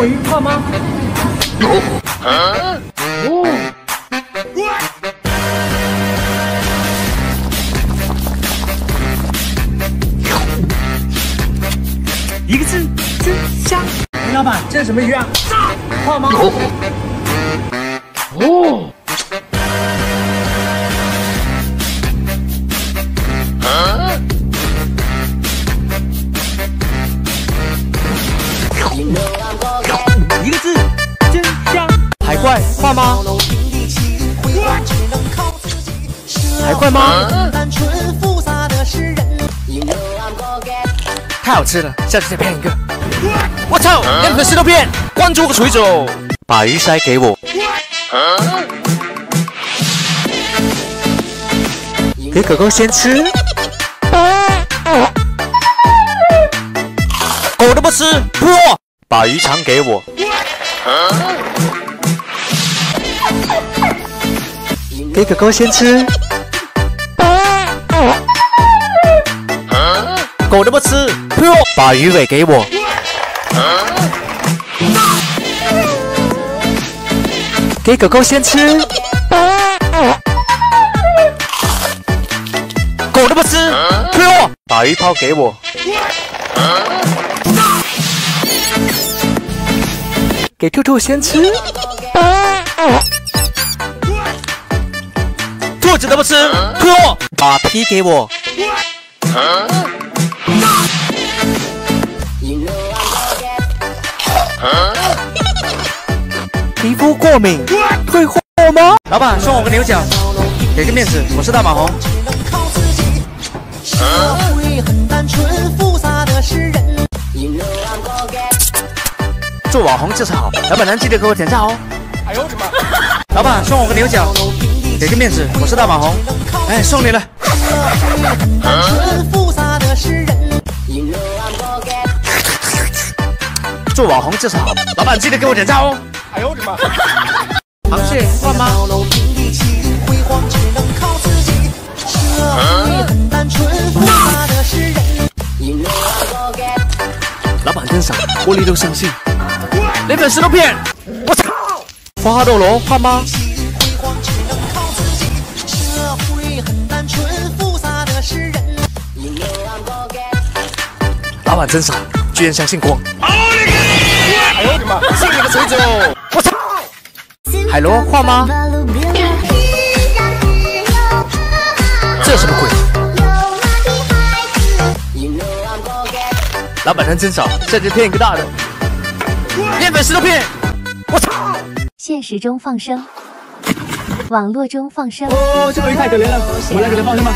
我一句话吗？哦。 一个字，真香。林老板，这是什么鱼啊？炸，泡吗？哦。一个字，真香。海怪，泡吗？海怪吗？ 太好吃了，下次再骗一个。我操，连粉丝都骗！关注我个锤子哦！把鱼塞给我。给狗狗先吃。狗都不吃，泼！把鱼肠给我。给狗狗先吃。 狗都不吃，把鱼尾给我。给狗狗先吃。狗都不吃，把鱼泡给我。给兔兔先吃。兔子都不吃，把皮给我。 皮肤过敏，退货吗？老板送我个牛角，给个面子，我是大马红。做网红就是好，老板娘记得给我点赞哦。哎呦我的妈！老板送我个牛角，给个面子，我是大马红。哎，送你了。做网红就是好，老板记得给我点赞哦。哎呦我的妈！螃蟹换吗？老板真傻，玻璃都相信，连粉丝都骗。我操！花花斗罗换吗？老板真傻，居然相信光。 哎呦我的妈！信你个锤子哦！我操！海螺画吗？这什么鬼？老板娘真少，这就骗一个大的，连粉丝都骗！我操！现实中放生，网络中放生。哦，这个鱼太可怜了，我来给它放生吧。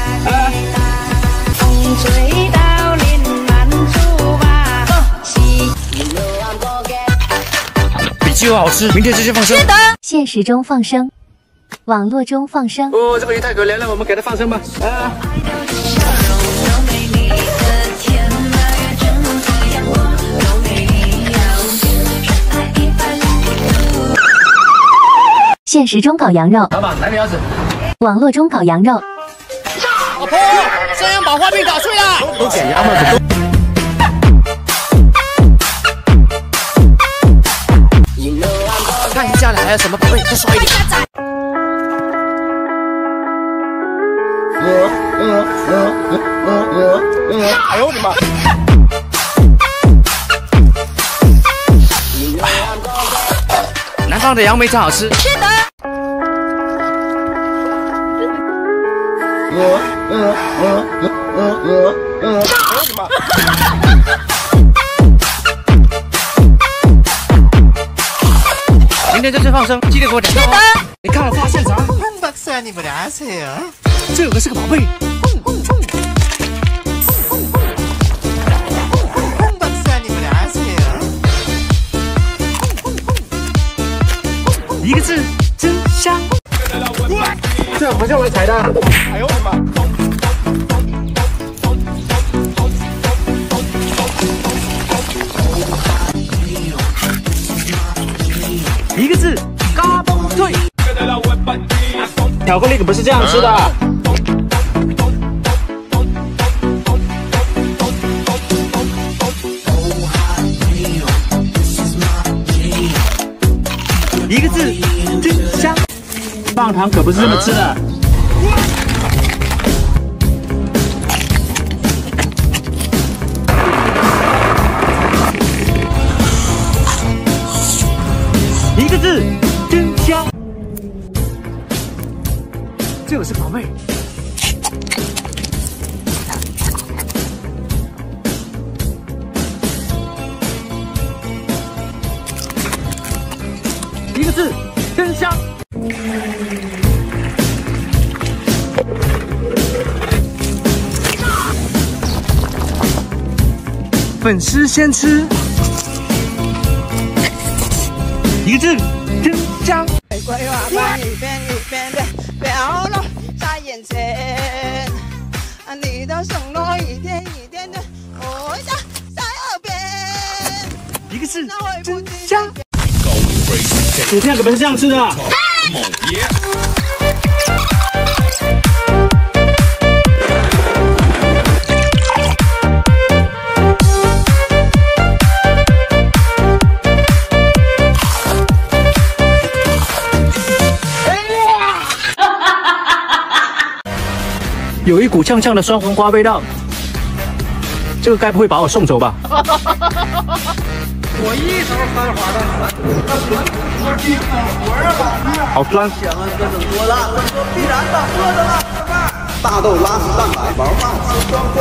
又好吃，明天直接放生。现实中放生，网络中放生。哦，这个鱼太可怜了，我们给它放生吧。现实中搞羊肉，老板来点腰子。网络中搞羊肉。老婆，这样把花瓶搞碎了。都捡鸭子。 看一下还有什么宝贝，再刷一点。哎呦我的妈！南方的杨梅真好吃。是的。哎呦我的妈！ 今天就是放生，记得给我点赞哦！你看我发现啥？这个是个宝贝。一个字，真香。这不是我的彩蛋。哎呦我的妈！ 一个字，嘎嘣脆。巧克力可不是这样吃的。一个字，这香。棒糖可不是这么吃的。一个字，真香。这个是宝贝。 一个字，真香。粉丝先吃，一个字，真香。玫瑰花瓣一片一片的飘落在眼前，啊，你的承诺一天一天的回荡在耳边。一个字，真香。 薯片可不是这样吃的。有一股呛呛的酸黄瓜味道，这个该不会把我送走吧？我一头翻滑的，好酸！千万别整多辣，必然的，多的辣的饭。大豆拉丝蛋白，毛发吃光光。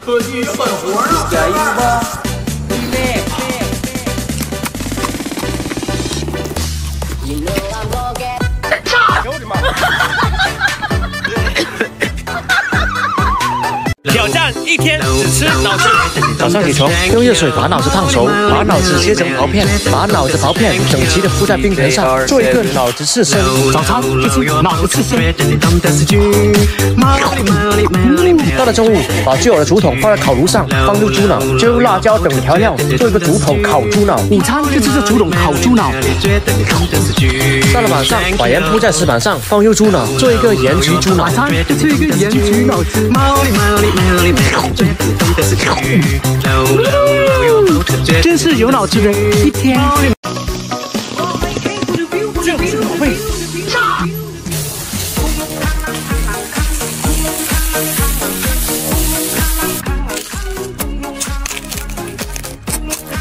科技算活了，加油吧！炸！我的妈！ 挑战一天只吃脑子。早上起床，用热水把脑子烫熟，把脑子切成薄片，把脑子薄片整齐的铺在冰盆上，做一个脑子刺身。早餐就是脑子刺身。到了中午，把最好的竹筒放在烤炉上，放入猪脑，加入辣椒等调料，做一个竹筒烤猪脑。午餐就是这竹筒烤猪脑。到了晚上，把盐铺在石板上，放入猪脑，做一个盐焗猪脑。晚餐就是一个盐焗脑子。 真是有脑子的一天。这是宝贝，炸！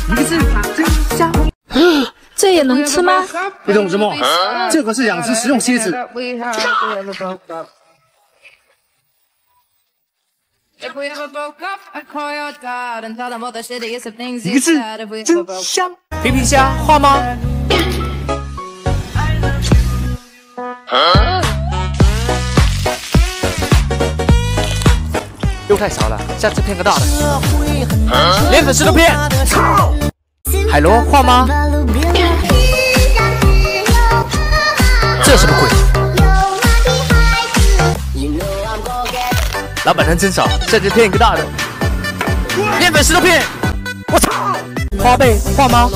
一个字，真香。这也能吃吗？你懂什么？这可是养殖食用蝎子。炸！ 一个字，真香！皮皮虾画吗？又太少了，下次骗个大的。连粉丝都骗！海螺画吗？这什么鬼？ 老板人真少，下次骗一个大的，连粉丝都骗！我操！花呗画吗？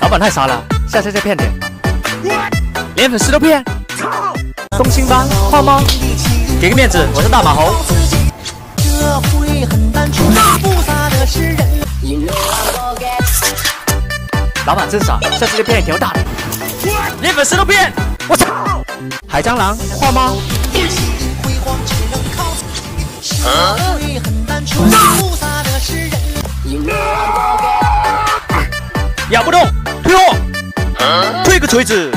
老板太傻了，下次再骗点，连粉丝都骗！东星斑画吗？给个面子，我是大马猴。老板真傻，下次就骗一条大的，连粉丝都骗！我操！海蟑螂画吗？咬不动，退货，推个锤子。